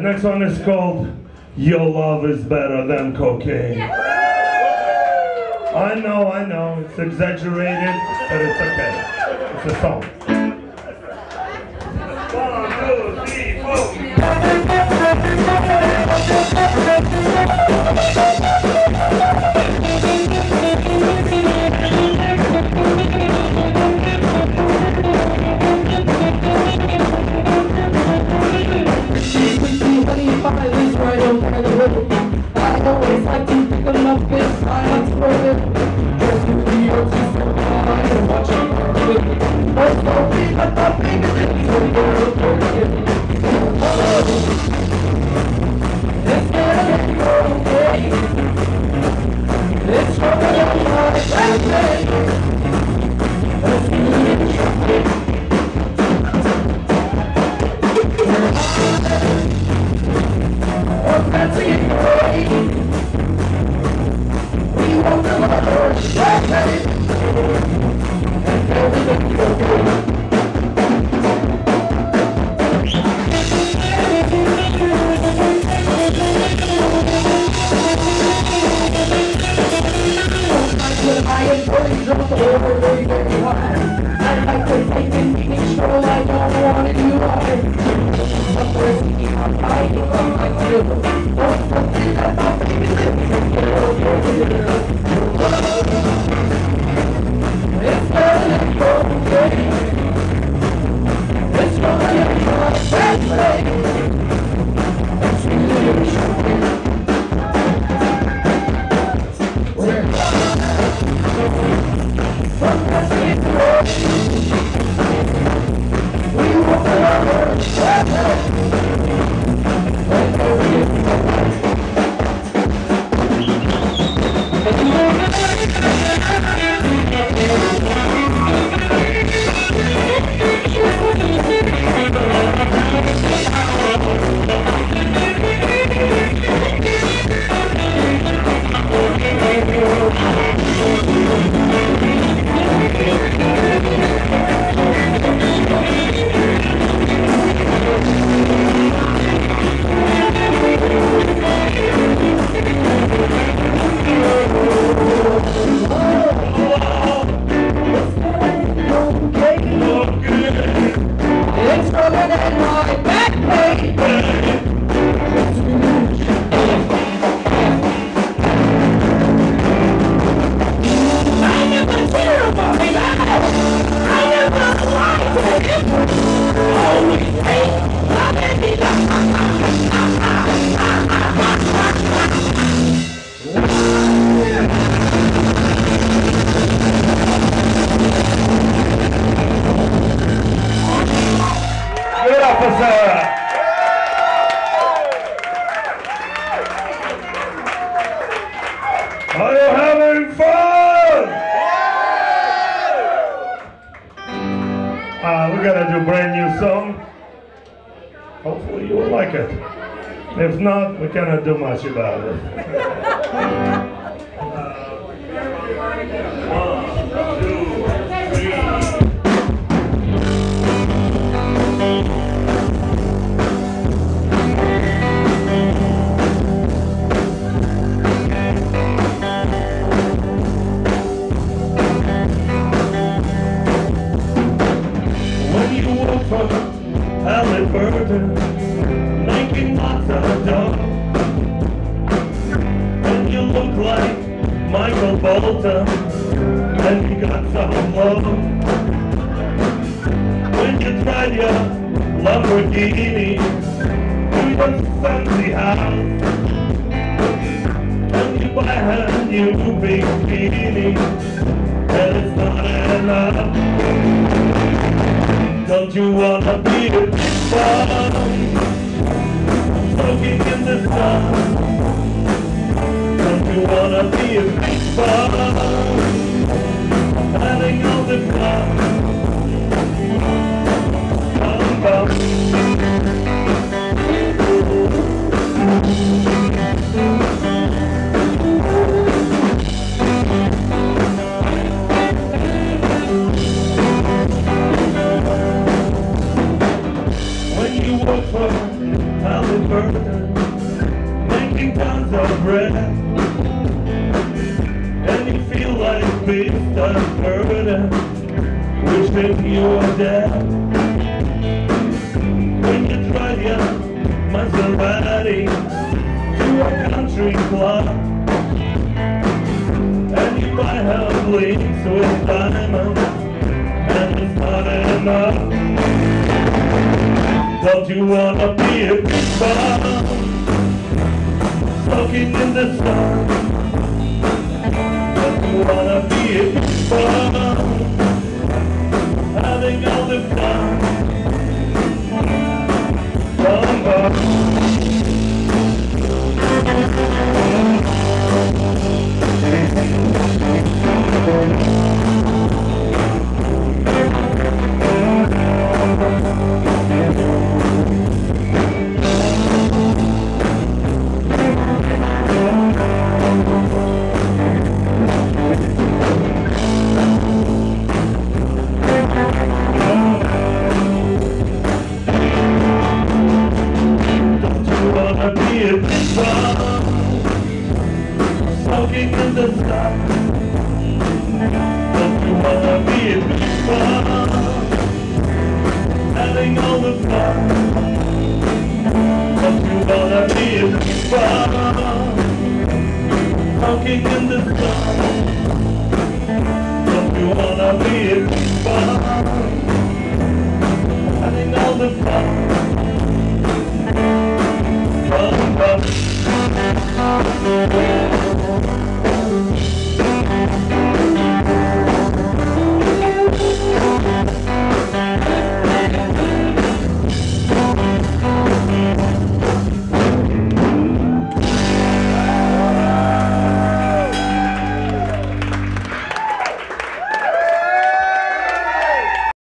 next one is called Your Love Is Better Than Cocaine. I know, it's exaggerated, but it's okay. It's a song. 2, 3, 4. I don't care to live. I always like to pick them up with silence for a living. Just do the old system, I'm watching her living. Most don't be, but the biggest thing is a girl forgiving. It's gonna get your way. It's gonna get your way. Let's be in trouble. Fancy and gray. We won't do our own shit, babe. And then we make it okay. I am burning drunk over very, very high. I like to take an evening stroll, I don't want to do right. But we're speaking on my own, I'm my deal. Cannot do much about it. When you work for Halliburton, making lots of dough, look like Michael Bolton, and he got some love. When you drive your Lamborghini to the fancy house, and you buy her new big beanie, and it's not enough. Don't you wanna be a big boy, soaking in the sun? You wanna be a big bug, hiding on the clock. Come on. When you work for Halliburton, Halliburton, making tons of bread. And you feel like Mr. Permanent, wishing you were dead. When you drive your Maserati to a country club, and you buy her links with diamonds, and it's not enough. Don't you wanna be a big bum, soaking in the sun? Don't you wanna be a big bum, having all the fun? Bum bum. Soaking in the sun. Don't you wanna be a big bum, having all the fun? Don't you wanna be a big bum, soaking in the sun?